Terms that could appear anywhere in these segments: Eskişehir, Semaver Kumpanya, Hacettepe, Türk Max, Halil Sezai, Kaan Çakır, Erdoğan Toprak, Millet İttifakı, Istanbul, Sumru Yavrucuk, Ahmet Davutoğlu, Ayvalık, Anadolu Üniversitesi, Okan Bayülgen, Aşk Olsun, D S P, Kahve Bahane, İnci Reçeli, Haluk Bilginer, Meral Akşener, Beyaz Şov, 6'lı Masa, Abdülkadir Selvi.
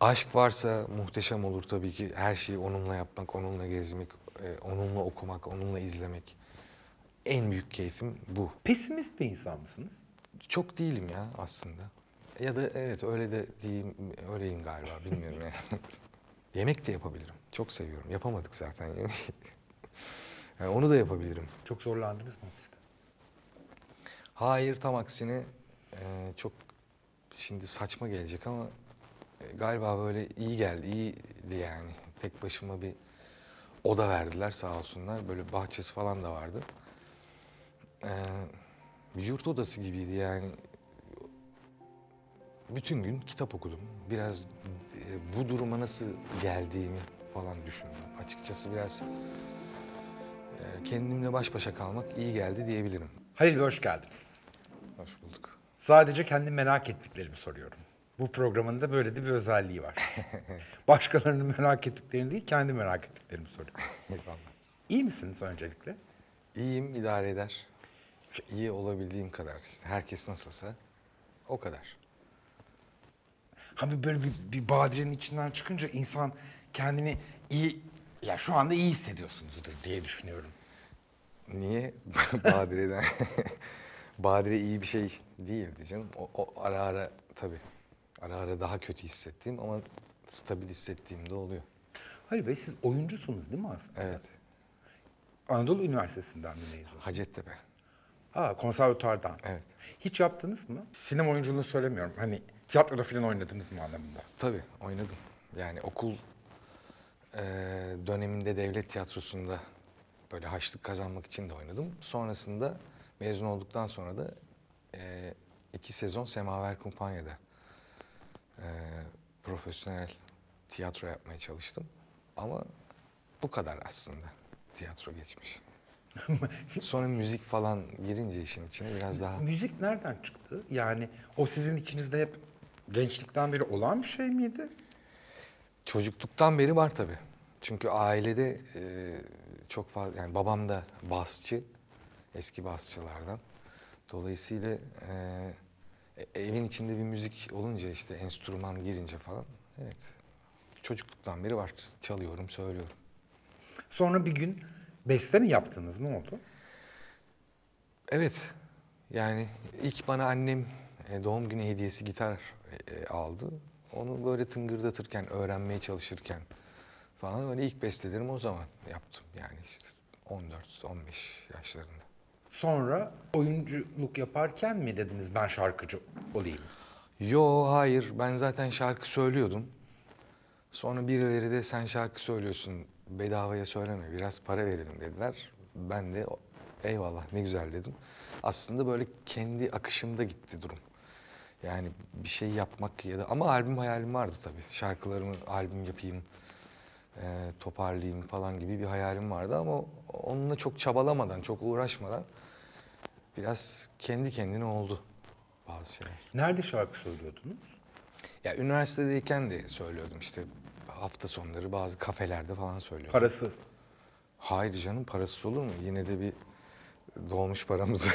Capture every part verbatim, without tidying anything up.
Aşk varsa muhteşem olur tabii ki. Her şeyi onunla yapmak, onunla gezmek, onunla okumak, onunla izlemek. En büyük keyfim bu. Pesimist bir insan mısınız? Çok değilim ya aslında. Ya da evet öyle de diyeyim, öyleyim galiba bilmiyorum yani. Yemek de yapabilirim. Çok seviyorum. Yapamadık zaten yemeği. Yani onu da yapabilirim. Çok zorlandınız mı hapiste? Hayır, tam aksine e, çok şimdi saçma gelecek ama e, galiba böyle iyi geldi, iyiydi yani. Tek başıma bir oda verdiler sağ olsunlar. Böyle bahçesi falan da vardı. E, bir yurt odası gibiydi yani. Bütün gün kitap okudum. Biraz e, bu duruma nasıl geldiğimi falan düşündüm. Açıkçası biraz e, kendimle baş başa kalmak iyi geldi diyebilirim. Halil Bey, hoş geldiniz. Hoş bulduk. Sadece kendi merak ettiklerimi soruyorum. Bu programın da böyle de bir özelliği var. Başkalarının merak ettiklerini değil, kendi merak ettiklerimi soruyorum. İyi misiniz öncelikle? İyiyim, idare eder. İyi olabildiğim kadar. Herkes nasılsa o kadar. Hani böyle bir, bir badirenin içinden çıkınca insan kendini iyi... Ya şu anda iyi hissediyorsunuzdur diye düşünüyorum. Niye? Badire'den... Badire iyi bir şey değildi canım. O, o ara ara tabii. Ara ara daha kötü hissettiğim ama stabil hissettiğim de oluyor. Halil Bey, siz oyuncusunuz değil mi aslında? Evet. Anadolu Üniversitesi'nden mi mezun? Hacettepe. Aa, konservatuardan. Evet. Hiç yaptınız mı? Sinema oyunculuğunu söylemiyorum. Hani tiyatroda falan oynadınız mı anlamında? Tabii, oynadım. Yani okul e, döneminde devlet tiyatrosunda böyle haçlık kazanmak için de oynadım. Sonrasında mezun olduktan sonra da e, iki sezon Semaver Kumpanya'da e, profesyonel tiyatro yapmaya çalıştım. Ama bu kadar aslında tiyatro geçmiş. Sonra müzik falan girince işin içine biraz daha... Müzik nereden çıktı? Yani o sizin içinizde hep gençlikten beri olan bir şey miydi? Çocukluktan beri var tabii. Çünkü ailede e, çok fazla... Yani babam da basçı, eski basçılardan. Dolayısıyla e, evin içinde bir müzik olunca işte enstrüman girince falan... Evet, çocukluktan beri var. Çalıyorum, söylüyorum. Sonra bir gün... Beste mi yaptınız? Ne oldu? Evet. Yani ilk bana annem doğum günü hediyesi gitar aldı. Onu böyle tıngırdatırken, öğrenmeye çalışırken falan öyle ilk bestelerimi o zaman yaptım. Yani işte on dört on beş yaşlarında. Sonra oyunculuk yaparken mi dediniz ben şarkıcı olayım? Yo, hayır. Ben zaten şarkı söylüyordum. Sonra birileri de sen şarkı söylüyorsun, bedavaya söyleme, biraz para verelim dediler. Ben de eyvallah ne güzel dedim. Aslında böyle kendi akışımda gitti durum. Yani bir şey yapmak ya da... Ama albüm hayalim vardı tabii. Şarkılarımı albüm yapayım, e, toparlayayım falan gibi bir hayalim vardı. Ama onunla çok çabalamadan, çok uğraşmadan biraz kendi kendine oldu bazı şeyler. Nerede şarkı söylüyordunuz? Ya üniversitedeyken de söylüyordum işte. Hafta sonları bazı kafelerde falan söylüyorum. Parasız? Hayır canım, parasız olur mu? Yine de bir dolmuş paramızı,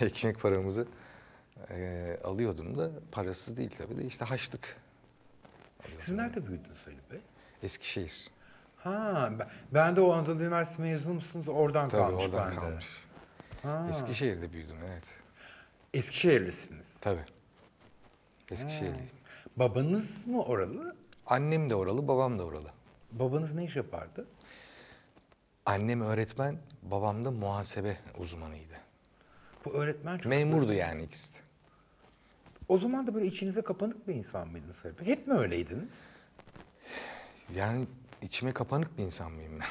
ekmek paramızı e, alıyordum da parasız değil tabii de işte haçlık. Siz nerede büyüdünüz Halil Bey? Eskişehir. Ha, ben de o Anadolu Üniversitesi mezunu musunuz? Oradan tabii, kalmış oradan bende. Kalmış. Ha. Eskişehir'de büyüdüm, evet. Eskişehirlisiniz? Tabii. Eskişehirliyim. Babanız mı oralı? Annem de oralı, babam da oralı. Babanız ne iş yapardı? Annem öğretmen, babam da muhasebe uzmanıydı. Bu öğretmen çok... Memurdu yani ikisi de. O zaman da böyle içinize kapanık bir insan mıydınız? Hep mi öyleydiniz? Yani içime kapanık bir insan mıyım ben?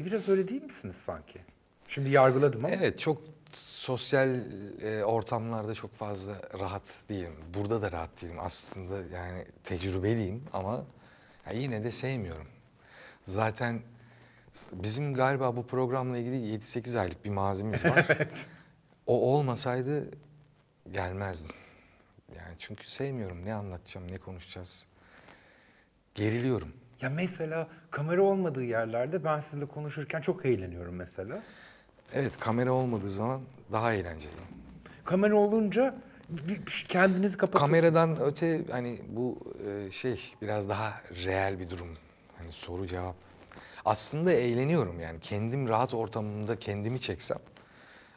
E biraz öyle değil misiniz sanki? Şimdi yargıladım ama. Evet, çok sosyal e, ortamlarda çok fazla rahat değilim. Burada da rahat değilim. Aslında yani tecrübeliyim ama yine de sevmiyorum. Zaten bizim galiba bu programla ilgili yedi sekiz aylık bir mazimiz var. Evet. O olmasaydı gelmezdim. Yani çünkü sevmiyorum. Ne anlatacağım, ne konuşacağız. Geriliyorum. Ya mesela kamera olmadığı yerlerde ben sizinle konuşurken çok eğleniyorum mesela. Evet, kamera olmadığı zaman daha eğlenceli. Kamera olunca kendinizi kapatıyorsunuz. Kameradan öte hani bu şey biraz daha reel bir durum. Hani soru cevap. Aslında eğleniyorum yani. Kendim rahat ortamımda kendimi çeksem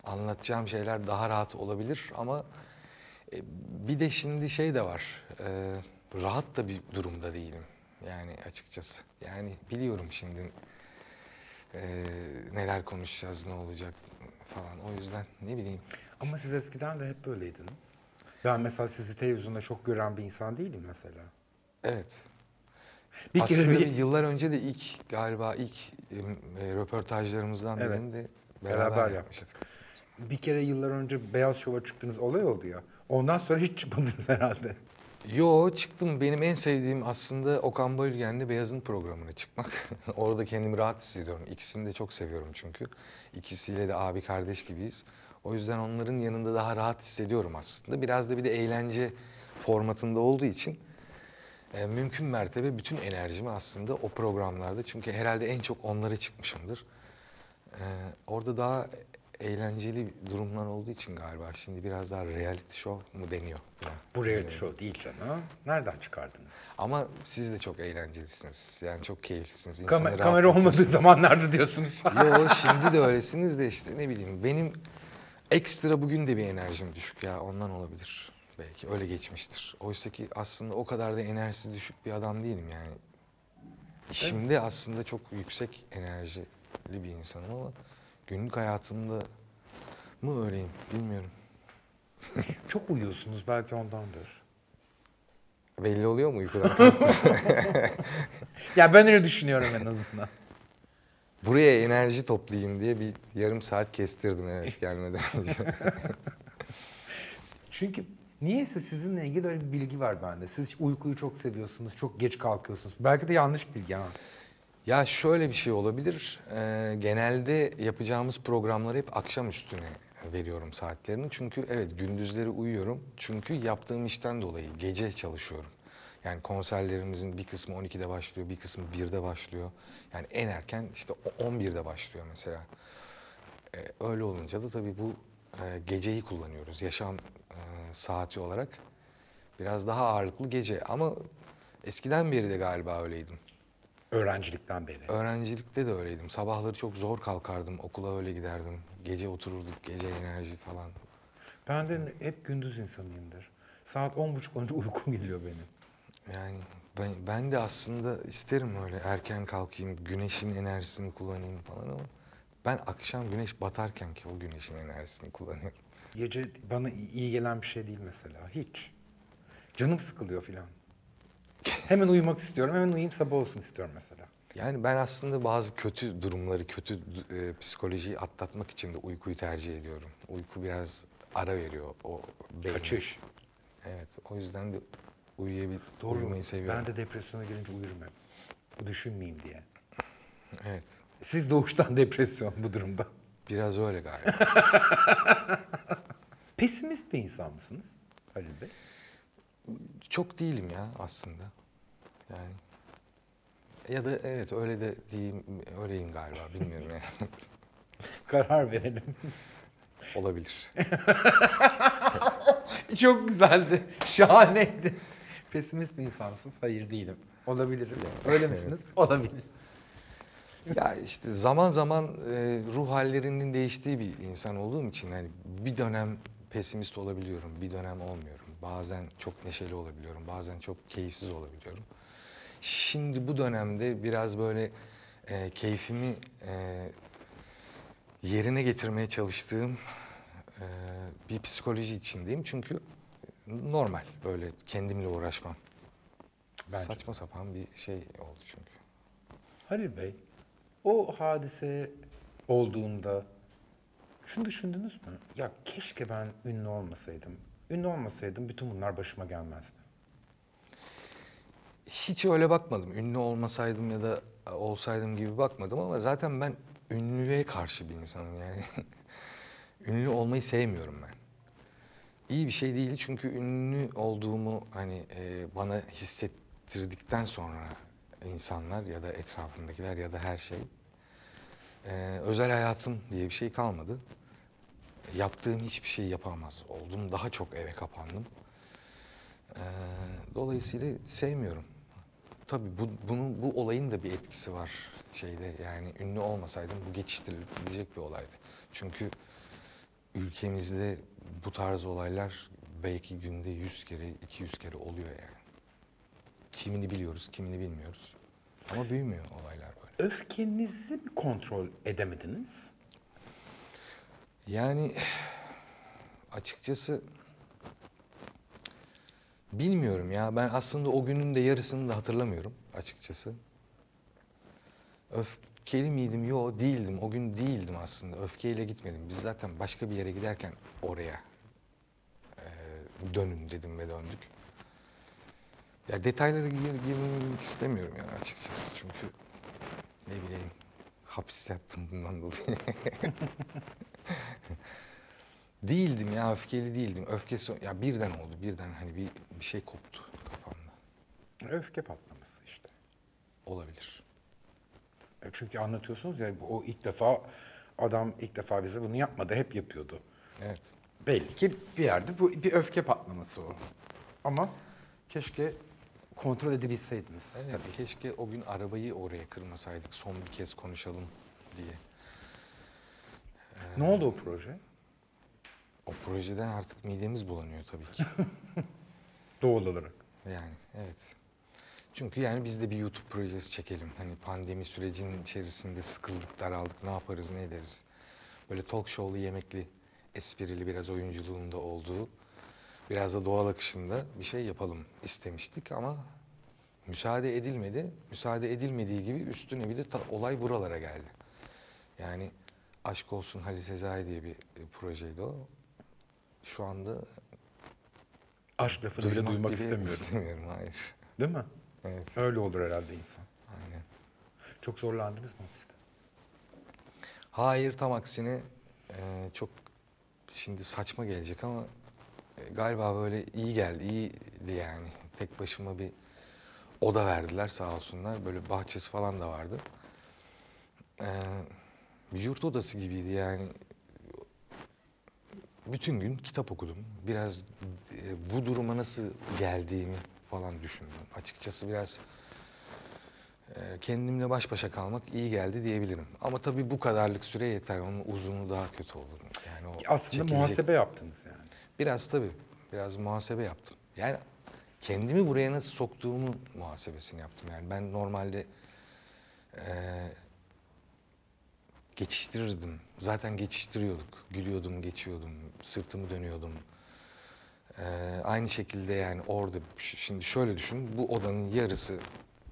anlatacağım şeyler daha rahat olabilir ama bir de şimdi şey de var. Rahat da bir durumda değilim. Yani açıkçası. Yani biliyorum şimdi e, neler konuşacağız, ne olacak falan. O yüzden ne bileyim. Ama işte siz eskiden de hep böyleydiniz. Ben mesela sizi televizyonda çok gören bir insan değilim mesela. Evet. Bir aslında kere bir... yıllar önce de ilk galiba ilk e, röportajlarımızdan evet. birini de beraber, beraber yapmıştık. Bir kere yıllar önce Beyaz Şov'a çıktığınız olay oldu ya. Ondan sonra hiç çıkmadınız herhalde. Yo, çıktım. Benim en sevdiğim aslında Okan Bayülgen'le Beyaz'ın programına çıkmak. Orada kendimi rahat hissediyorum. İkisini de çok seviyorum çünkü. İkisiyle de abi kardeş gibiyiz. O yüzden onların yanında daha rahat hissediyorum aslında. Biraz da bir de eğlence formatında olduğu için e, mümkün mertebe bütün enerjimi aslında o programlarda. Çünkü herhalde en çok onlara çıkmışımdır. E, orada daha eğlenceli durumlar olduğu için galiba şimdi biraz daha reality show mu deniyor? Yani. Bu reality yani. Show değil canım. Nereden çıkardınız? Ama siz de çok eğlencelisiniz. Yani çok keyiflisiniz. Kamer kamera olmadığı zamanlarda diyorsunuz. Yo, şimdi de öylesiniz de işte ne bileyim. Benim ekstra bugün de bir enerjim düşük ya. Ondan olabilir. Belki öyle geçmiştir. Oysa ki aslında o kadar da enerjisi düşük bir adam değilim yani. Şimdi evet. aslında çok yüksek enerjili bir insanım ama günlük hayatımda mı öyleyim bilmiyorum. Çok uyuyorsunuz belki ondandır. Belli oluyor mu uykudan? Ya ben öyle düşünüyorum en azından. Buraya enerji toplayayım diye bir yarım saat kestirdim evet gelmeden önce. Çünkü niyeyse sizinle ilgili öyle bir bilgi var bende. Siz uykuyu çok seviyorsunuz, çok geç kalkıyorsunuz. Belki de yanlış bilgi ha. Ya şöyle bir şey olabilir, ee, genelde yapacağımız programları hep akşam üstüne veriyorum saatlerini. Çünkü evet gündüzleri uyuyorum. Çünkü yaptığım işten dolayı gece çalışıyorum. Yani konserlerimizin bir kısmı on ikide başlıyor, bir kısmı birde başlıyor. Yani en erken işte on birde başlıyor mesela. Ee, öyle olunca da tabii bu e, geceyi kullanıyoruz. Yaşam e, saati olarak biraz daha ağırlıklı gece ama eskiden beri de galiba öyleydim. Öğrencilikten beri. Öğrencilikte de öyleydim. Sabahları çok zor kalkardım, okula öyle giderdim. Gece otururduk, gece enerji falan. Ben de hep gündüz insanıyımdır. Saat on buçuk önce uykum geliyor benim. Yani ben, ben de aslında isterim öyle erken kalkayım, güneşin enerjisini kullanayım falan ama ben akşam güneş batarken ki o güneşin enerjisini kullanıyorum. Gece bana iyi gelen bir şey değil mesela, hiç. Canım sıkılıyor filan. Hemen uyumak istiyorum, hemen uyuyayım sabah olsun istiyorum mesela. Yani ben aslında bazı kötü durumları, kötü e, psikolojiyi atlatmak için de uykuyu tercih ediyorum. Uyku biraz ara veriyor o beynine. Kaçış. Evet, o yüzden de uyuyabil Doğru. uyumayı seviyorum. Ben de depresyona girince uyurum hep. Düşünmeyeyim diye. Evet. Siz doğuştan depresyon bu durumda. Biraz öyle galiba. Pesimist bir insan mısınız Halil Bey? Çok değilim ya aslında. Yani ya da evet öyle de diyeyim, öyleyim galiba bilmiyorum yani. Karar verelim. Olabilir. Çok güzeldi, şahaneydi. Pesimist bir insansınız, hayır değilim. Olabilirim. Yani, öyle misiniz? Evet. Olabilir. Ya işte zaman zaman e, ruh hallerinin değiştiği bir insan olduğum için yani bir dönem pesimist olabiliyorum, bir dönem olmuyorum. Bazen çok neşeli olabiliyorum, bazen çok keyifsiz olabiliyorum. Şimdi bu dönemde biraz böyle e, keyfimi e, yerine getirmeye çalıştığım e, bir psikoloji içindeyim. Çünkü normal böyle kendimle uğraşmam. Bence. Saçma sapan bir şey oldu çünkü. Halil Bey, o hadise olduğunda şunu düşündünüz mü? Ya keşke ben ünlü olmasaydım. Ünlü olmasaydım bütün bunlar başıma gelmezdi. Hiç öyle bakmadım. Ünlü olmasaydım ya da olsaydım gibi bakmadım ama zaten ben ünlüye karşı bir insanım yani. Ünlü olmayı sevmiyorum ben. İyi bir şey değil çünkü ünlü olduğumu hani e, bana hissettirdikten sonra insanlar ya da etrafındakiler ya da her şey. E, özel hayatım diye bir şey kalmadı. yaptığım hiçbir şey yapamaz oldum. Daha çok eve kapandım. Ee, dolayısıyla sevmiyorum. Tabii bu, bunun, bu olayın da bir etkisi var şeyde. Yani ünlü olmasaydım bu geçiştirilecek bir olaydı. Çünkü ülkemizde bu tarz olaylar belki günde yüz kere, iki yüz kere oluyor yani. Kimini biliyoruz, kimini bilmiyoruz. Ama büyümüyor olaylar böyle. Öfkenizi mi kontrol edemediniz? Yani açıkçası bilmiyorum ya. Ben aslında o günün de yarısını da hatırlamıyorum açıkçası. Öfkeli miydim? Yo, değildim. O gün değildim aslında. Öfkeyle gitmedim. Biz zaten başka bir yere giderken oraya e, dönün dedim ve döndük. Ya detaylara girmek istemiyorum yani açıkçası. Çünkü ne bileyim hapis yaptım bundan dolayı. Değildim ya, öfkeli değildim. Öfkesi ya birden oldu, birden hani bir, bir şey koptu kafamda. Öfke patlaması işte. Olabilir. Çünkü anlatıyorsunuz ya, o ilk defa, adam ilk defa bize bunu yapmadı, hep yapıyordu. Evet. Belli ki bir yerde bu bir öfke patlaması o. Ama keşke kontrol edebilseydiniz. Evet, tabii. Keşke o gün arabayı oraya kırmasaydık, son bir kez konuşalım diye. Ee, ne oldu o proje? O projeden artık midemiz bulanıyor tabii ki. Doğal olarak. Yani evet. Çünkü yani biz de bir YouTube projesi çekelim. Hani pandemi sürecinin içerisinde sıkıldık, daraldık, ne yaparız, ne ederiz. Böyle talk show'lu, yemekli, esprili, biraz oyunculuğunda olduğu, biraz da doğal akışında bir şey yapalım istemiştik ama müsaade edilmedi. Müsaade edilmediği gibi üstüne bir de olay buralara geldi. Yani Aşk Olsun, Halil Sezai diye bir projeydi o. Şu anda... Aşk lafını bile duymak istemiyorum. istemiyorum. Hayır. Değil mi? Evet. Öyle olur herhalde insan. Aynen. Çok zorlandınız mı hapiste? Hayır, tam aksine e, çok şimdi saçma gelecek ama e, galiba böyle iyi geldi, iyiydi yani. Tek başıma bir oda verdiler sağ olsunlar. Böyle bahçesi falan da vardı. E, bir yurt odası gibiydi yani. Bütün gün kitap okudum. Biraz e, bu duruma nasıl geldiğimi falan düşündüm. Açıkçası biraz e, kendimle baş başa kalmak iyi geldi diyebilirim. Ama tabii bu kadarlık süre yeter. Onun uzunluğu daha kötü olur. Yani o aslında çekilecek... muhasebe yaptınız yani. Biraz tabii. Biraz muhasebe yaptım. Yani kendimi buraya nasıl soktuğumun muhasebesini yaptım. Yani ben normalde e, geçiştirirdim. Zaten geçiştiriyorduk. Gülüyordum, geçiyordum. Sırtımı dönüyordum. Ee, aynı şekilde yani orada, şimdi şöyle düşün, bu odanın yarısı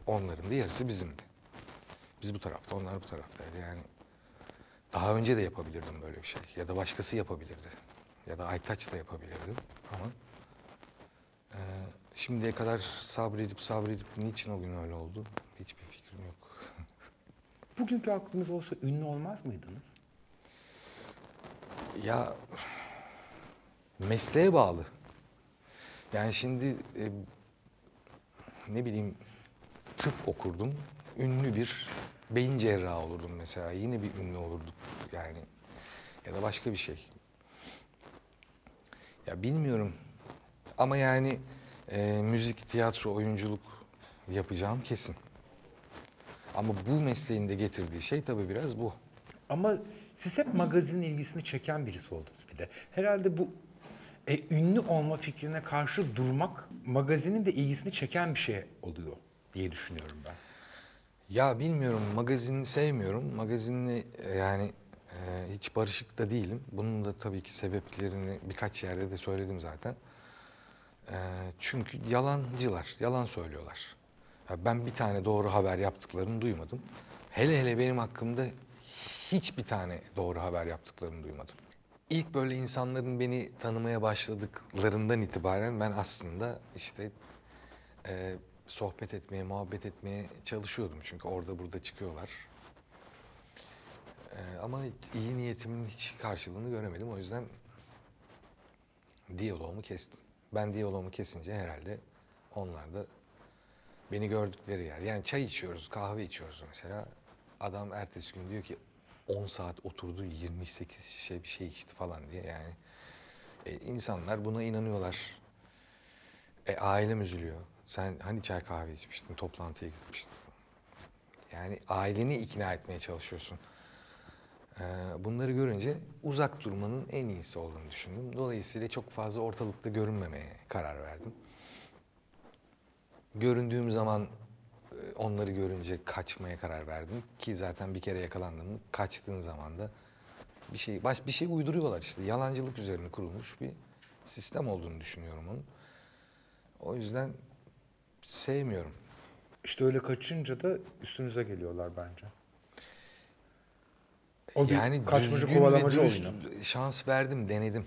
onların da yarısı bizimdi. Biz bu tarafta, onlar bu taraftaydı yani. Daha önce de yapabilirdim böyle bir şey ya da başkası yapabilirdi ya da Aytaç da yapabilirdi ama e, şimdiye kadar sabredip sabredip niçin o gün öyle oldu hiçbir fikrim yok. Bugünkü aklınız olsa ünlü olmaz mıydınız? Ya mesleğe bağlı. Yani şimdi e, ne bileyim tıp okurdum, ünlü bir beyin cerrahı olurdum mesela. Yine bir ünlü olurduk yani ya da başka bir şey. Ya bilmiyorum ama yani e, müzik, tiyatro, oyunculuk yapacağım kesin. Ama bu mesleğin de getirdiği şey tabii biraz bu. Ama siz hep magazin ilgisini çeken birisi oldunuz bir de. Herhalde bu... E, ünlü olma fikrine karşı durmak magazinin de ilgisini çeken bir şey oluyor diye düşünüyorum ben. Ya bilmiyorum, magazini sevmiyorum. Magazinle yani e, hiç barışık da değilim. Bunun da tabii ki sebeplerini birkaç yerde de söyledim zaten. E, çünkü yalancılar, yalan söylüyorlar. Ya ben bir tane doğru haber yaptıklarını duymadım. Hele hele benim hakkımda hiçbir tane doğru haber yaptıklarını duymadım. İlk böyle insanların beni tanımaya başladıklarından itibaren ben aslında işte e, sohbet etmeye, muhabbet etmeye çalışıyordum. Çünkü orada burada çıkıyorlar. E, ama iyi niyetimin hiç karşılığını göremedim. O yüzden diyaloğumu kestim. Ben diyaloğumu kesince herhalde onlar da beni gördükleri yer. Yani çay içiyoruz, kahve içiyoruz mesela. Adam ertesi gün diyor ki on saat oturdu, yirmi sekiz şişe bir şey içti falan diye yani. E, insanlar buna inanıyorlar. E, ailem üzülüyor. Sen hani çay kahve içmiştin, toplantıya gitmiştin. Yani aileni ikna etmeye çalışıyorsun. E, bunları görünce uzak durmanın en iyisi olduğunu düşündüm. Dolayısıyla çok fazla ortalıkta görünmemeye karar verdim. Göründüğüm zaman onları görünce kaçmaya karar verdim ki zaten bir kere yakalandım. Kaçtığın zaman da bir şey baş bir şey uyduruyorlar işte. Yalancılık üzerine kurulmuş bir sistem olduğunu düşünüyorum onun. O yüzden sevmiyorum. İşte öyle kaçınca da üstünüze geliyorlar bence. O yani kaçmacı kovalamacı oyunu. Şans verdim, denedim.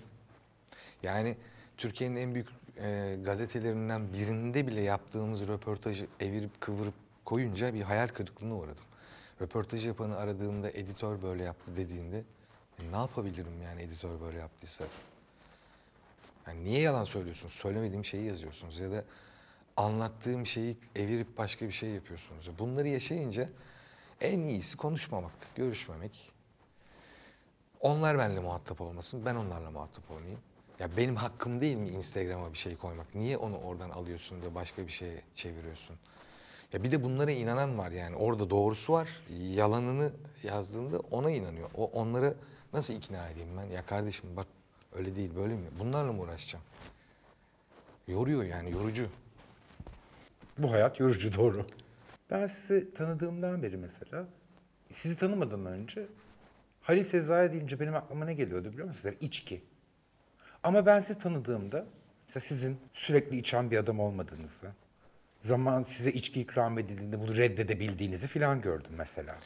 Yani Türkiye'nin en büyük E, gazetelerinden birinde bile yaptığımız röportajı evirip kıvırıp koyunca bir hayal kırıklığına uğradım. Röportajı yapanı aradığımda editör böyle yaptı dediğinde e, ne yapabilirim yani editör böyle yaptıysa? Yani niye yalan söylüyorsunuz? Söylemediğim şeyi yazıyorsunuz ya da anlattığım şeyi evirip başka bir şey yapıyorsunuz. Bunları yaşayınca en iyisi konuşmamak, görüşmemek. Onlar benimle muhatap olmasın, ben onlarla muhatap olayım. Ya benim hakkım değil mi Instagram'a bir şey koymak? Niye onu oradan alıyorsun da başka bir şeye çeviriyorsun? Ya bir de bunlara inanan var yani. Orada doğrusu var. Yalanını yazdığında ona inanıyor. O onları nasıl ikna edeyim ben? Ya kardeşim bak öyle değil böyle mi? Bunlarla mı uğraşacağım? Yoruyor yani, yorucu. Bu hayat yorucu, doğru. Ben sizi tanıdığımdan beri mesela, sizi tanımadan önce Halil Sezai deyince benim aklıma ne geliyordu biliyor musunuz? İçki. Ama ben sizi tanıdığımda, mesela sizin sürekli içen bir adam olmadığınızı, zaman size içki ikram edildiğinde bunu reddedebildiğinizi falan gördüm mesela.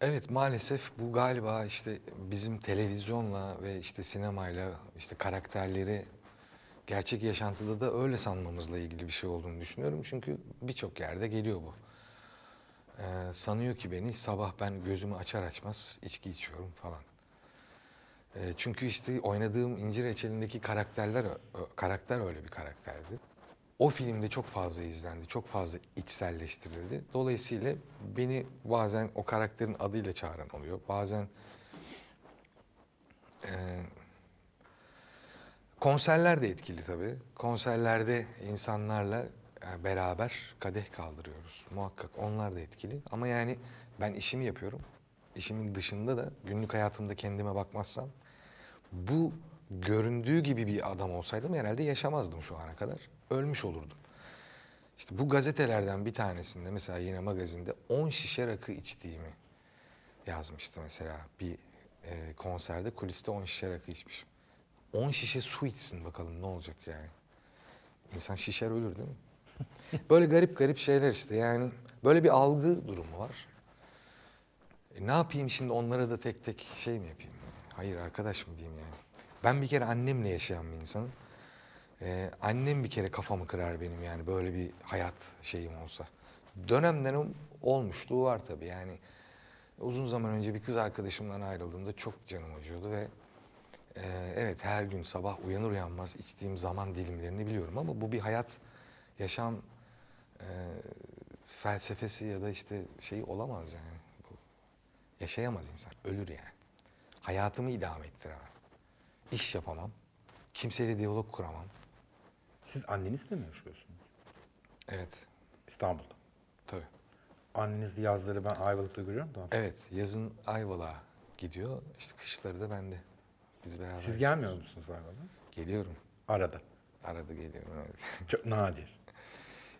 Evet, maalesef bu galiba işte bizim televizyonla ve işte sinemayla, işte karakterleri gerçek yaşantıda da öyle sanmamızla ilgili bir şey olduğunu düşünüyorum. Çünkü birçok yerde geliyor bu. Ee, sanıyor ki beni, sabah ben gözümü açar açmaz içki içiyorum falan. Çünkü işte oynadığım İnci Reçeli'ndeki karakterler, karakter öyle bir karakterdi. O filmde çok fazla izlendi, çok fazla içselleştirildi. Dolayısıyla beni bazen o karakterin adıyla çağıran oluyor. Bazen e, konserler de etkili tabii. Konserlerde insanlarla beraber kadeh kaldırıyoruz muhakkak. Onlar da etkili ama yani ben işimi yapıyorum. İşimin dışında da günlük hayatımda kendime bakmazsam, bu göründüğü gibi bir adam olsaydım herhalde yaşamazdım şu ana kadar. Ölmüş olurdum. İşte bu gazetelerden bir tanesinde mesela yine magazinde on şişe rakı içtiğimi yazmıştı mesela. Bir e, konserde kuliste on şişe rakı içmişim. on şişe su içsin bakalım ne olacak yani. İnsan şişer ölür değil mi? Böyle garip garip şeyler işte yani. Böyle bir algı durumu var. E ne yapayım şimdi onlara da tek tek şey mi yapayım? Hayır arkadaş mı diyeyim yani? Ben bir kere annemle yaşayan bir insanım. Ee, annem bir kere kafamı kırar benim yani böyle bir hayat şeyim olsa. Dönem dönem olmuşluğu var tabii yani. Uzun zaman önce bir kız arkadaşımdan ayrıldığımda çok canım acıyordu ve... E, evet her gün sabah uyanır uyanmaz içtiğim zaman dilimlerini biliyorum ama bu bir hayat, yaşam e, felsefesi ya da işte şeyi olamaz yani. Yaşayamaz insan, ölür yani. Hayatımı idame ettiremem. İş yapamam, kimseyle diyalog kuramam. Siz annenizle mi yaşıyorsunuz? Evet. İstanbul'da? Tabii. Anneniz yazları ben Ayvalık'ta görüyorum da. Evet, yazın Ayvalık'a gidiyor, işte kışları da bende. Biz beraber. Siz gelmiyor musunuz Ayvalık'a? Geliyorum. Arada? Arada geliyorum. Evet. Çok nadir.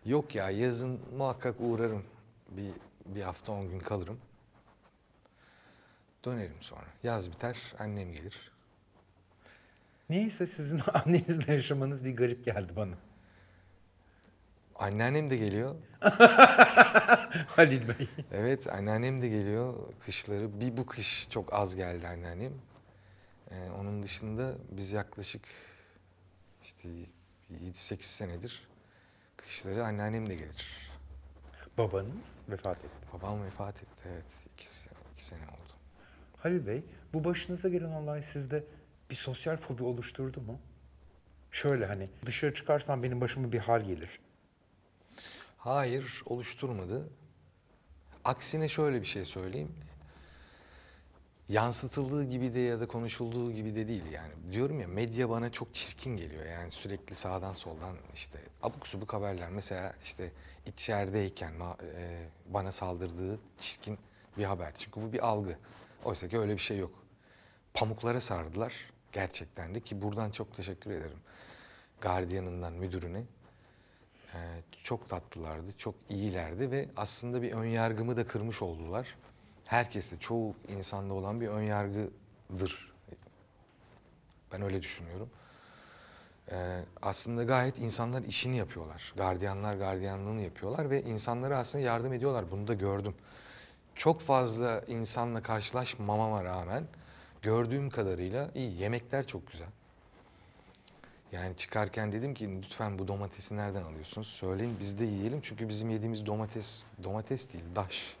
Yok ya, yazın muhakkak uğrarım. Bir, bir hafta on gün kalırım. Dönerim sonra. Yaz biter, annem gelir. Neyse sizin annenizle yaşamanız bir garip geldi bana. Anneannem de geliyor. Halil Bey. Evet, anneannem de geliyor kışları. Bir bu kış çok az geldi anneannem. Ee, onun dışında biz yaklaşık işte yedi sekiz senedir kışları anneannem de gelir. Babanız vefat etti. Babam vefat etti, evet. İki, iki sene oldu. Halil Bey, bu başınıza gelen olay sizde bir sosyal fobi oluşturdu mu? Şöyle hani dışarı çıkarsam benim başıma bir hal gelir. Hayır, oluşturmadı. Aksine şöyle bir şey söyleyeyim. yansıtıldığı gibi de ya da konuşulduğu gibi de değil yani. Diyorum ya, medya bana çok çirkin geliyor yani, sürekli sağdan soldan işte abuk subuk haberler. Mesela işte içerideyken bana saldırdığı çirkin bir haber. Çünkü bu bir algı. Oysa ki öyle bir şey yok. Pamuklara sardılar gerçekten de, ki buradan çok teşekkür ederim. Guardian'ından müdürüne. Ee, çok tatlılardı, çok iyilerdi ve aslında bir önyargımı da kırmış oldular. Herkeste, çoğu insanda olan bir önyargıdır. Ben öyle düşünüyorum. Ee, aslında gayet insanlar işini yapıyorlar. Gardiyanlar gardiyanlığını yapıyorlar ve insanlara aslında yardım ediyorlar. Bunu da gördüm. Çok fazla insanla karşılaşmamama rağmen gördüğüm kadarıyla iyi. Yemekler çok güzel. Yani çıkarken dedim ki lütfen bu domatesi nereden alıyorsunuz? Söyleyin biz de yiyelim, çünkü bizim yediğimiz domates, domates değil, daş.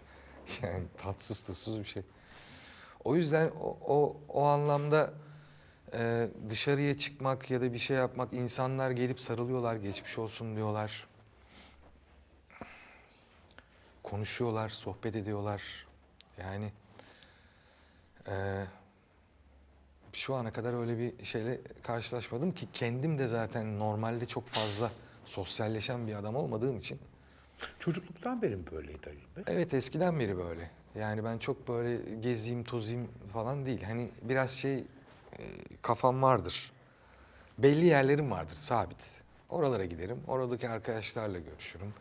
Yani tatsız tuzsuz bir şey. O yüzden o, o, o anlamda e, dışarıya çıkmak ya da bir şey yapmak, insanlar gelip sarılıyorlar, geçmiş olsun diyorlar. Konuşuyorlar, sohbet ediyorlar. Yani e, şu ana kadar öyle bir şeyle karşılaşmadım ki, kendim de zaten normalde çok fazla sosyalleşen bir adam olmadığım için. Çocukluktan beri mi böyleydi Halil Bey? Evet, eskiden beri böyle. Yani ben çok böyle gezeyim, tozayım falan değil. Hani biraz şey, e, kafam vardır. Belli yerlerim vardır, sabit. Oralara giderim, oradaki arkadaşlarla görüşürüm.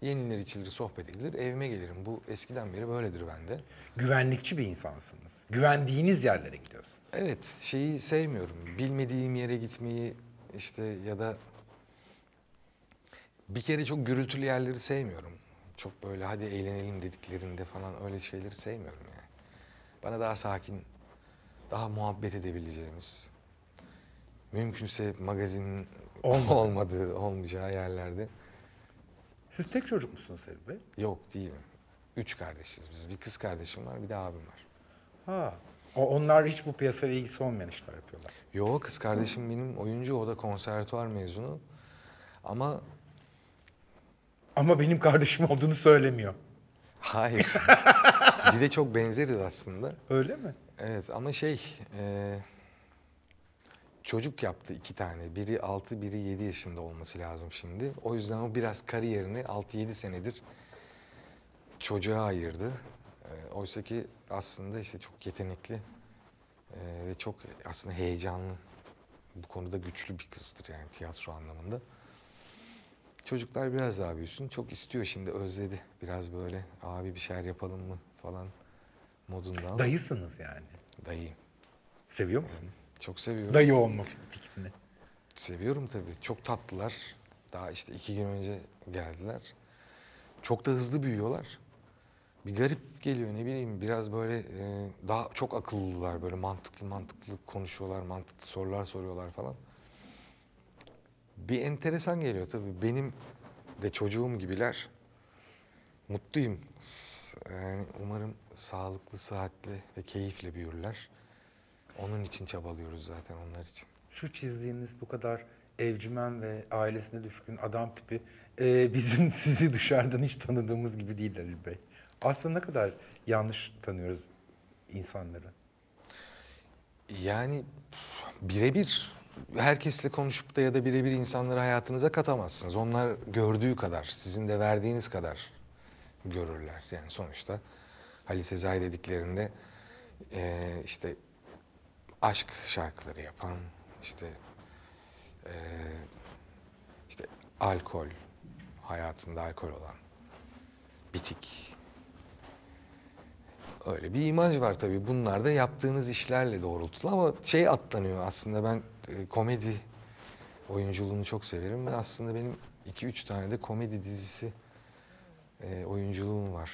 Yenilir içilir, sohbet edilir, evime gelirim. Bu eskiden beri böyledir bende. Güvenlikçi bir insansınız. Güvendiğiniz yerlere gidiyorsunuz. Evet, şeyi sevmiyorum. Bilmediğim yere gitmeyi işte, ya da... Bir kere çok gürültülü yerleri sevmiyorum. Çok böyle hadi eğlenelim dediklerinde falan, öyle şeyleri sevmiyorum yani. Bana daha sakin, daha muhabbet edebileceğimiz... Mümkünse magazinin Olmadı. olmadığı, olmayacağı yerlerde... Siz tek çocuk musunuz Halil Bey? Yok, değilim. Üç kardeşiz biz. Bir kız kardeşim var, bir de abim var. Ha, onlar hiç bu piyasayla ilgisi olmayan işler yapıyorlar. Yok, kız kardeşim Hı. benim oyuncu, o da konservatuvar mezunu. Ama... Ama benim kardeşim olduğunu söylemiyor. Hayır. Bir de çok benzeriz aslında. Öyle mi? Evet, ama şey... E... Çocuk yaptı iki tane. Biri altı, biri yedi yaşında olması lazım şimdi. O yüzden o biraz kariyerini altı yedi senedir çocuğa ayırdı. E, oysa ki aslında işte çok yetenekli e, ve çok aslında heyecanlı. Bu konuda güçlü bir kızdır yani, tiyatro anlamında. Çocuklar biraz daha büyüsün. Çok istiyor şimdi, özledi. Biraz böyle abi bir şeyler yapalım mı falan modunda. Dayısınız yani. Dayıyım. Seviyor musun? Yani. Çok seviyorum. Dayı olma fikrini. Seviyorum tabii. Çok tatlılar. Daha işte iki gün önce geldiler. Çok da hızlı büyüyorlar. Bir garip geliyor, ne bileyim. Biraz böyle e, daha çok akıllılar. Böyle mantıklı mantıklı konuşuyorlar. Mantıklı sorular soruyorlar falan. Bir enteresan geliyor tabii. Benim de çocuğum gibiler. Mutluyum. Yani umarım sağlıklı, sıhhatli ve keyifle büyürler. Onun için çabalıyoruz zaten, onlar için. Şu çizdiğiniz bu kadar evcimen ve ailesine düşkün adam tipi e, bizim sizi dışarıdan hiç tanıdığımız gibi değil Halil Bey. Aslında ne kadar yanlış tanıyoruz insanları. Yani birebir herkesle konuşup da ya da birebir insanları hayatınıza katamazsınız. Onlar gördüğü kadar, sizin de verdiğiniz kadar görürler. Yani sonuçta Halil Sezai dediklerinde e, işte... Aşk şarkıları yapan, işte e, işte alkol, hayatında alkol olan, bitik. Öyle bir imaj var tabii. Bunlar da yaptığınız işlerle doğrultulu ama şey atlanıyor aslında. Ben e, komedi oyunculuğunu çok severim. Ben aslında benim iki üç tane de komedi dizisi e, oyunculuğum var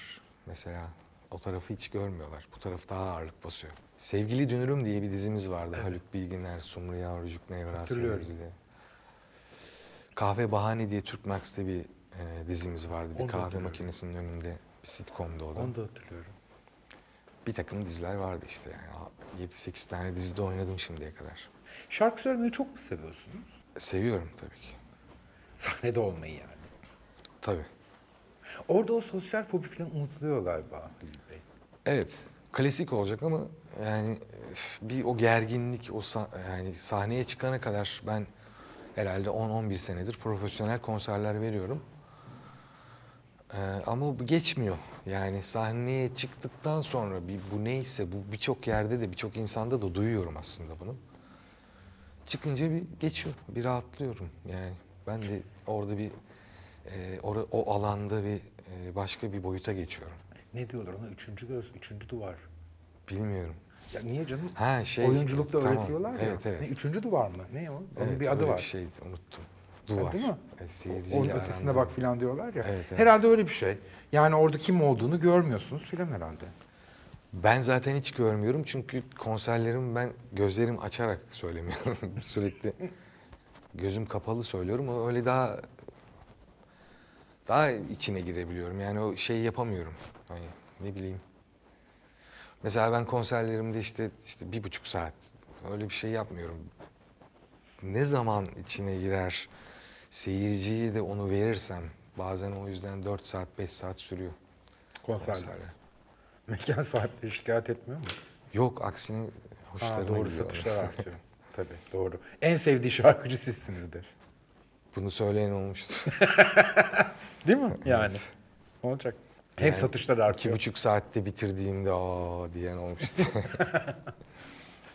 mesela. O tarafı hiç görmüyorlar. Bu taraf daha ağırlık basıyor. Sevgili Dünürüm diye bir dizimiz vardı. Evet. Haluk Bilginer, Sumru Yavrucuk, Nevrasen'le ilgili. Kahve Bahane diye Türk Max'te bir e, dizimiz vardı. Bir Onu kahve makinesinin önünde bir sitcom'da o da. Onu da hatırlıyorum. Bir takım diziler vardı işte yani. yedi sekiz tane dizide oynadım şimdiye kadar. Şarkı söylemeyi çok mu seviyorsunuz? Seviyorum tabii ki. Sahnede olmayı yani. Tabii. Orada o sosyal fobi falan unutuluyor galiba Halil Bey. Evet. klasik olacak ama yani bir o gerginlik, o sah yani sahneye çıkana kadar ben herhalde on on bir senedir profesyonel konserler veriyorum. Ee, ama bu geçmiyor. Yani sahneye çıktıktan sonra bir, bu neyse, bu birçok yerde de, birçok insanda da duyuyorum aslında bunu. Çıkınca bir geçiyor, bir rahatlıyorum. Yani ben de orada bir, e, or o alanda bir e, başka bir boyuta geçiyorum. Ne diyorlar ona? Üçüncü göz, üçüncü duvar. Bilmiyorum. Ya niye canım? Ha, şey, oyunculukta tamam, öğretiyorlar ya. Evet, evet. Ne, üçüncü duvar mı? Ne o? Onun evet, bir adı var. Bir şeydi, unuttum. Duvar. Değil mi? E, onun ötesine bak filan diyorlar ya. Evet, evet. Herhalde öyle bir şey. Yani orada kim olduğunu görmüyorsunuz filan herhalde. Ben zaten hiç görmüyorum çünkü konserlerimi ben gözlerim açarak söylemiyorum. Sürekli gözüm kapalı söylüyorum. Öyle daha daha içine girebiliyorum. Yani o şeyi yapamıyorum. Hani ne bileyim. Mesela ben konserlerimde işte işte bir buçuk saat öyle bir şey yapmıyorum. Ne zaman içine girer seyirciyi de onu verirsem bazen o yüzden dört saat beş saat sürüyor. Konserler. Konserler. Mekan sahipleri şikayet etmiyor mu? Yok, aksine hoşlarına gidiyor. Doğru, satışlar artıyor. Tabii, doğru. En sevdiği şarkıcı sizsinizdir. Bunu söyleyen olmuştu. Değil mi? Yani. Olacak. Hep yani satışlar artıyor. İki buçuk saatte bitirdiğimde aa diyen olmuştu.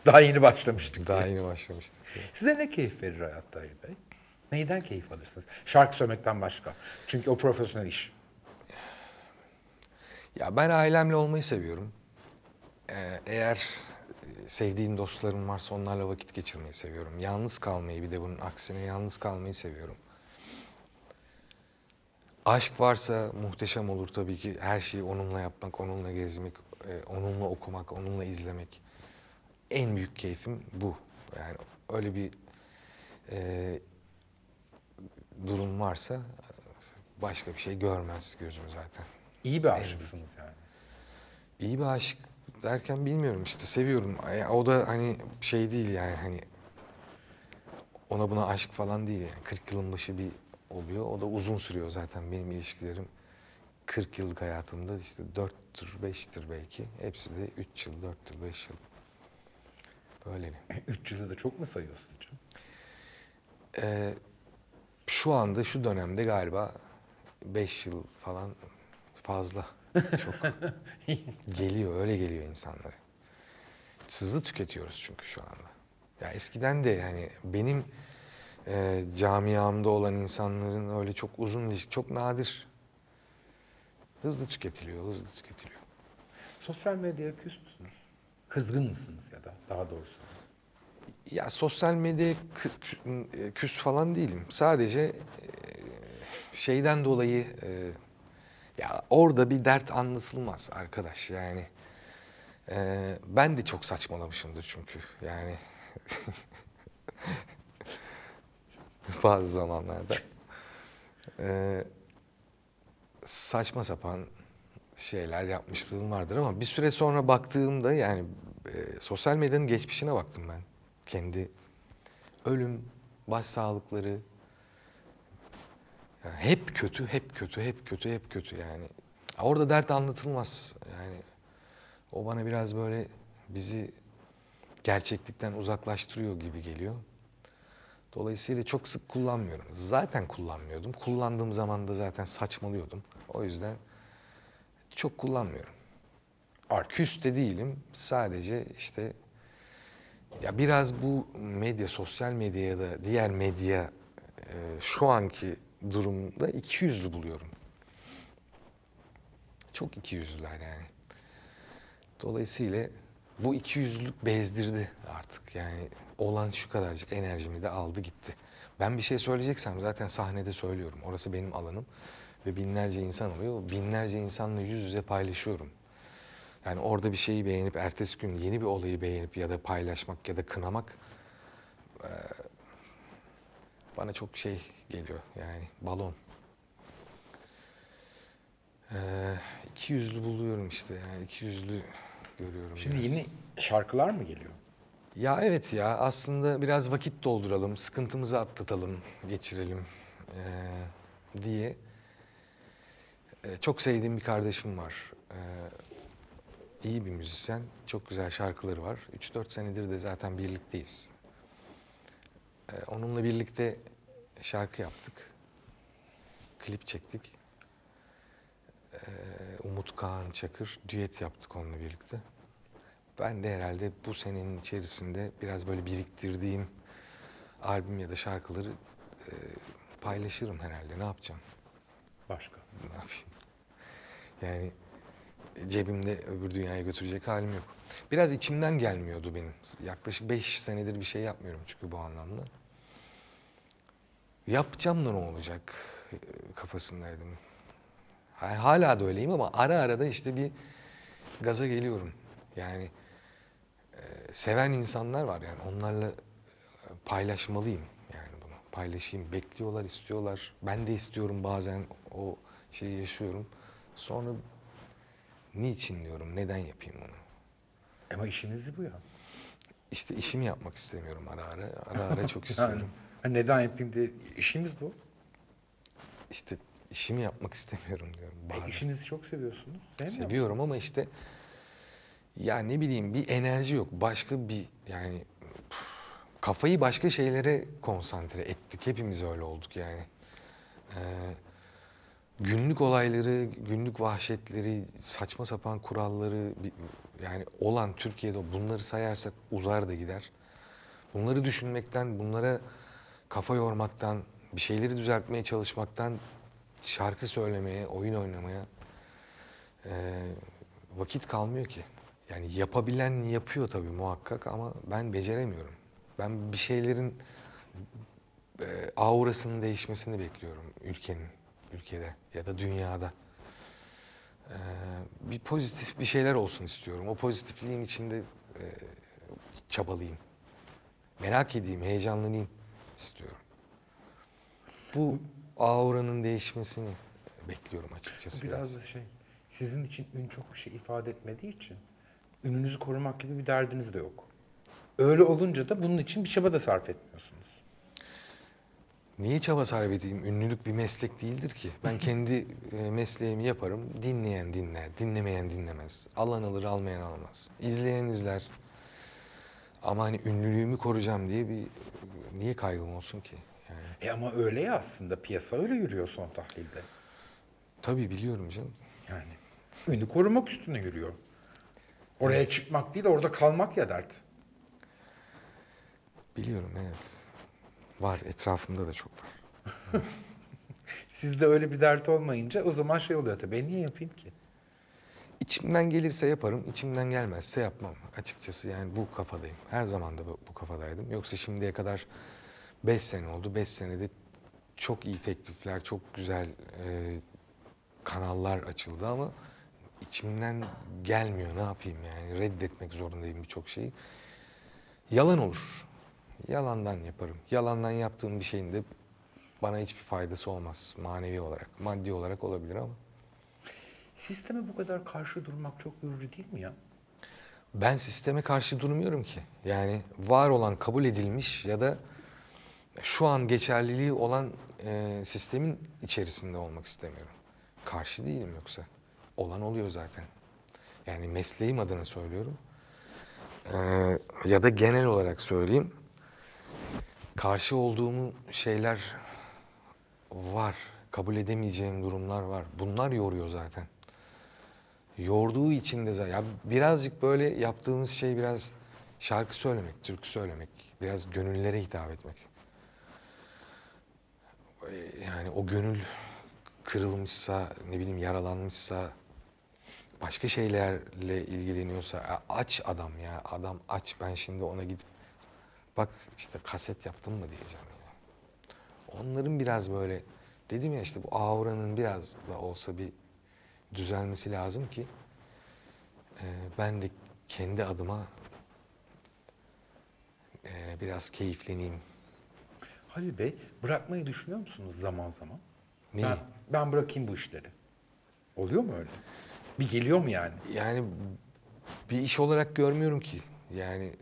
Daha yeni başlamıştık. Daha yeni başlamıştık. Size ne keyif verir hayatta Halil Bey? Neyden keyif alırsınız? Şarkı söylemekten başka. Çünkü o profesyonel iş. Ya ben ailemle olmayı seviyorum. Ee, eğer sevdiğim dostlarım varsa onlarla vakit geçirmeyi seviyorum. Yalnız kalmayı, bir de bunun aksine yalnız kalmayı seviyorum. Aşk varsa muhteşem olur tabii ki. Her şeyi onunla yapmak, onunla gezmek, onunla okumak, onunla izlemek. En büyük keyfim bu. Yani öyle bir e, durum varsa başka bir şey görmez gözüm zaten. İyi bir aşıksınız yani. İyi bir aşık derken bilmiyorum işte, seviyorum. O da hani şey değil yani, hani ona buna aşık falan değil yani. kırk yılın başı bir oluyor. O da uzun sürüyor zaten benim ilişkilerim. kırk yıllık hayatımda işte dörttür, beştir belki. Hepsi de üç yıl, dört yıl, beş yıl. Böyle. üç yılı da çok mu sayıyorsunuz canım? Ee, şu anda, şu dönemde galiba beş yıl falan fazla. Çok geliyor, öyle geliyor insanlara. Hızlı tüketiyoruz çünkü şu anda. Ya eskiden de yani benim e, camiamda olan insanların öyle çok uzun ilişki, çok nadir. Hızlı tüketiliyor, hızlı tüketiliyor. Sosyal medyaya küs müsünüz? Kızgın mısınız ya da daha doğrusu? Ya sosyal medyaya küs falan değilim. Sadece e, şeyden dolayı e, ya orada bir dert anlatılmaz arkadaş yani. Ee, ben de çok saçmalamışımdır çünkü yani. Bazı zamanlarda. Ee, saçma sapan şeyler yapmışlığım vardır ama bir süre sonra baktığımda yani e, sosyal medyanın geçmişine baktım ben. Kendi ölüm, başsağlıkları. Yani hep kötü, hep kötü, hep kötü, hep kötü yani. Orada dert anlatılmaz yani. O bana biraz böyle bizi gerçeklikten uzaklaştırıyor gibi geliyor. Dolayısıyla çok sık kullanmıyorum. Zaten kullanmıyordum. Kullandığım zaman da zaten saçmalıyordum. O yüzden çok kullanmıyorum. Küs de değilim. Sadece işte ya biraz bu medya, sosyal medyaya da diğer medya e, şu anki durumda iki yüzlü buluyorum. Çok iki yüzlüler yani. Dolayısıyla bu iki yüzlülük bezdirdi artık yani, olan şu kadarcık enerjimi de aldı gitti. Ben bir şey söyleyeceksem zaten sahnede söylüyorum. Orası benim alanım ve binlerce insan oluyor. Binlerce insanla yüz yüze paylaşıyorum. Yani orada bir şeyi beğenip ertesi gün yeni bir olayı beğenip ya da paylaşmak ya da kınamak Ee, bana çok şey geliyor yani, balon. Ee, iki yüzlü buluyorum işte yani, iki yüzlü görüyorum. Şimdi biraz. Yeni şarkılar mı geliyor? Ya evet ya, aslında biraz vakit dolduralım, sıkıntımızı atlatalım, geçirelim ee, diye. Ee, çok sevdiğim bir kardeşim var. Ee, iyi bir müzisyen, çok güzel şarkıları var. üç dört senedir de zaten birlikteyiz. Ee, onunla birlikte şarkı yaptık. Klip çektik. Ee, Umut Kaan Çakır düet yaptık onunla birlikte. Ben de herhalde bu senenin içerisinde biraz böyle biriktirdiğim albüm ya da şarkıları e, paylaşırım herhalde. Ne yapacağım? Başka? Ne yapayım? Yani cebimde öbür dünyaya götürecek halim yok. Biraz içimden gelmiyordu benim. Yaklaşık beş senedir bir şey yapmıyorum çünkü bu anlamda. Yapacağım da ne olacak kafasındaydım. Hala da öyleyim ama ara ara da işte bir gaza geliyorum. Yani e, seven insanlar var yani onlarla paylaşmalıyım yani bunu. Paylaşayım, bekliyorlar, istiyorlar. Ben de istiyorum bazen o şeyi yaşıyorum. Sonra niçin diyorum, neden yapayım bunu? Ama işiniz bu ya. İşte işimi yapmak istemiyorum ara ara. Ara ara çok istiyorum. Yani, neden yapayım diye işimiz bu. İşte işimi yapmak istemiyorum diyorum. E, işinizi çok seviyorsunuz. Seviyorum ama işte ya ne bileyim bir enerji yok. Başka bir yani kafayı başka şeylere konsantre ettik. Hepimiz öyle olduk yani. Ee, günlük olayları, günlük vahşetleri, saçma sapan kuralları yani olan Türkiye'de bunları sayarsak uzar da gider. Bunları düşünmekten, bunlara kafa yormaktan, bir şeyleri düzeltmeye çalışmaktan, şarkı söylemeye, oyun oynamaya e, vakit kalmıyor ki. Yani yapabilen yapıyor tabii muhakkak ama ben beceremiyorum. Ben bir şeylerin e, aurasının değişmesini bekliyorum ülkenin, ülkede ya da dünyada. E, bir pozitif bir şeyler olsun istiyorum. O pozitifliğin içinde e, çabalayayım. Merak edeyim, heyecanlanayım istiyorum. Bu auranın değişmesini bekliyorum açıkçası. Biraz, biraz da şey, sizin için ün çok bir şey ifade etmediği için ününüzü korumak gibi bir derdiniz de yok. Öyle olunca da bunun için bir çaba da sarf etmiyorsunuz. Niye çaba sarf edeyim? Ünlülük bir meslek değildir ki. Ben kendi mesleğimi yaparım. Dinleyen dinler, dinlemeyen dinlemez. Alan alır, almayan almaz. İzleyen izler. Ama hani ünlülüğümü koruyacağım diye bir niye kaygım olsun ki? Yani... E ama öyle ya aslında. Piyasa öyle yürüyor son tahlilde. Tabii biliyorum canım. Yani ünlü korumak üstüne yürüyor. Oraya evet. Çıkmak değil de orada kalmak ya dert. Biliyorum evet. Var, etrafımda da çok var. Sizde öyle bir dert olmayınca o zaman şey oluyor tabii, ben niye yapayım ki? İçimden gelirse yaparım, içimden gelmezse yapmam. Açıkçası yani bu kafadayım. Her zaman da bu, bu kafadaydım. Yoksa şimdiye kadar beş sene oldu. Beş senede çok iyi teklifler, çok güzel e, kanallar açıldı ama içimden gelmiyor, ne yapayım yani. Reddetmek zorundayım birçok şeyi. Yalan olur. Yalandan yaparım. Yalandan yaptığım bir şeyin de bana hiçbir faydası olmaz. Manevi olarak, maddi olarak olabilir ama. Sisteme bu kadar karşı durmak çok yorucu değil mi ya? Ben sisteme karşı durmuyorum ki. Yani var olan, kabul edilmiş ya da şu an geçerliliği olan e, sistemin içerisinde olmak istemiyorum. Karşı değilim yoksa. Olan oluyor zaten. Yani mesleğim adına söylüyorum. Ee, ya da genel olarak söyleyeyim. Karşı olduğum şeyler var. Kabul edemeyeceğim durumlar var. Bunlar yoruyor zaten. Yorduğu için de zaten. Ya birazcık böyle yaptığımız şey biraz şarkı söylemek, türkü söylemek. Biraz gönüllere hitap etmek. Yani o gönül kırılmışsa, ne bileyim yaralanmışsa, başka şeylerle ilgileniyorsa aç adam ya. Adam aç. Ben şimdi ona gidip bak işte kaset yaptım mı diyeceğim ya. Onların biraz böyle dedim ya işte bu auranın biraz da olsa bir düzelmesi lazım ki e, ben de kendi adıma e, biraz keyifleneyim. Halil Bey, bırakmayı düşünüyor musunuz zaman zaman? Neyi? Ben, ben bırakayım bu işleri. Oluyor mu öyle? Bir geliyor mu yani? Yani bir iş olarak görmüyorum ki. Yani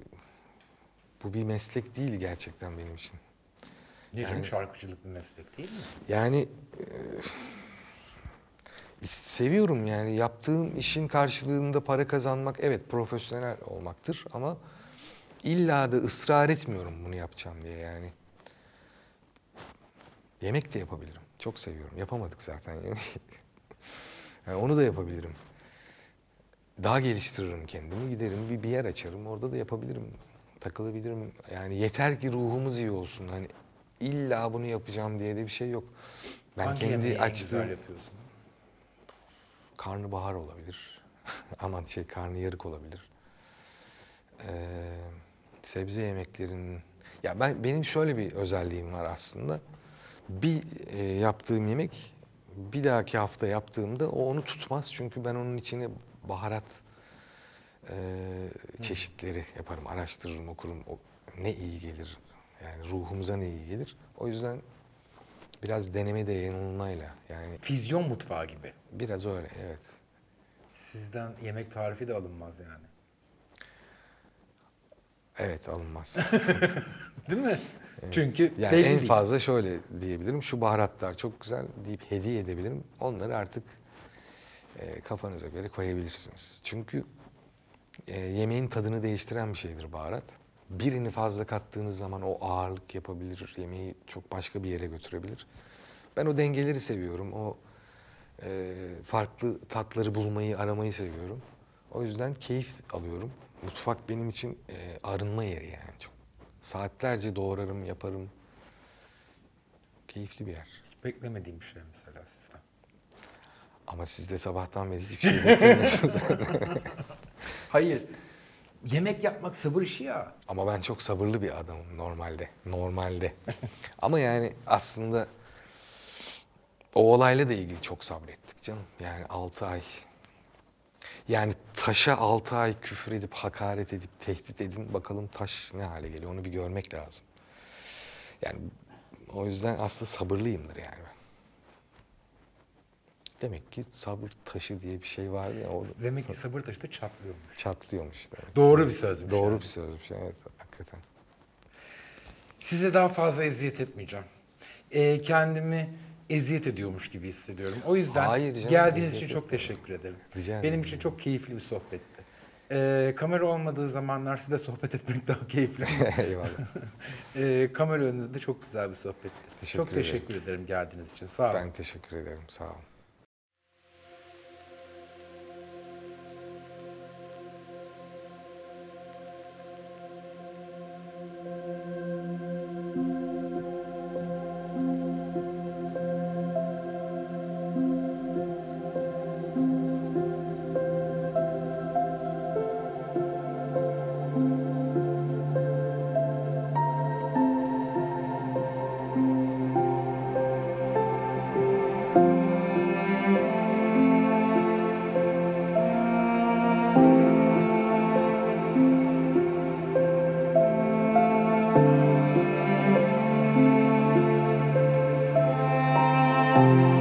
bu bir meslek değil gerçekten benim için. Niye yani, şarkıcılık bir meslek değil mi? Yani e, seviyorum yani. Yaptığım işin karşılığında para kazanmak, evet, profesyonel olmaktır ama illa da ısrar etmiyorum bunu yapacağım diye yani. Yemek de yapabilirim. Çok seviyorum. Yapamadık zaten yemeği. Yani onu da yapabilirim. Daha geliştiririm kendimi, giderim bir, bir yer açarım, orada da yapabilirim, takılabilirim. Yani yeter ki ruhumuz iyi olsun. Hani illa bunu yapacağım diye de bir şey yok. Ben hangi kendi açtığım... Hangi yapıyorsun? Karnabahar olabilir. Aman şey, karnıyarık olabilir. Ee, sebze yemeklerinin... Ya ben, benim şöyle bir özelliğim var aslında. Bir e, yaptığım yemek, bir dahaki hafta yaptığımda o onu tutmaz. Çünkü ben onun içine baharat e, çeşitleri yaparım, araştırırım, okurum. O, ne iyi gelir, yani ruhumuza ne iyi gelir. O yüzden biraz deneme de yanılmayla yani. Füzyon mutfağı gibi. Biraz öyle, evet. Sizden yemek tarifi de alınmaz yani. Evet, alınmaz. Değil mi? Evet. Çünkü yani en değil. Fazla şöyle diyebilirim, şu baharatlar çok güzel deyip hediye edebilirim. Onları artık e, kafanıza göre koyabilirsiniz. Çünkü e, yemeğin tadını değiştiren bir şeydir baharat. Birini fazla kattığınız zaman o ağırlık yapabilir, yemeği çok başka bir yere götürebilir. Ben o dengeleri seviyorum, o e, farklı tatları bulmayı, aramayı seviyorum. O yüzden keyif alıyorum. Mutfak benim için e, arınma yeri yani çok. Saatlerce doğrarım, yaparım. Keyifli bir yer. Hiç beklemediğim bir şey mesela sizden. Ama siz de sabahtan beri hiçbir şey beklemiyorsunuz. Hayır. Yemek yapmak sabır işi ya. Ama ben çok sabırlı bir adamım normalde. Normalde. Ama yani aslında o olayla da ilgili çok sabrettik canım. Yani altı ay. Yani taşa altı ay küfür edip, hakaret edip, tehdit edin. Bakalım taş ne hale geliyor, onu bir görmek lazım. Yani o yüzden aslında sabırlıyımdır yani ben. Demek ki sabır taşı diye bir şey vardı ya. O demek ki sabır taşı da çatlıyormuş. Çatlıyormuş. Demek. Doğru bir sözmüş. Doğru yani. Bir sözmüş, evet, hakikaten. Size daha fazla eziyet etmeyeceğim. Ee, kendimi... eziyet ediyormuş gibi hissediyorum. O yüzden hayır canım, geldiğiniz için çok teşekkür ederim. Rica Benim için çok keyifli bir sohbetti. Ee, kamera olmadığı zamanlar size sohbet etmek daha keyifli. Eyvallah. ee, kamera önünde de çok güzel bir sohbetti. Teşekkür çok ederim. Teşekkür ederim geldiğiniz için. Sağ olun. Ben teşekkür ederim. Sağ olun. Thank you.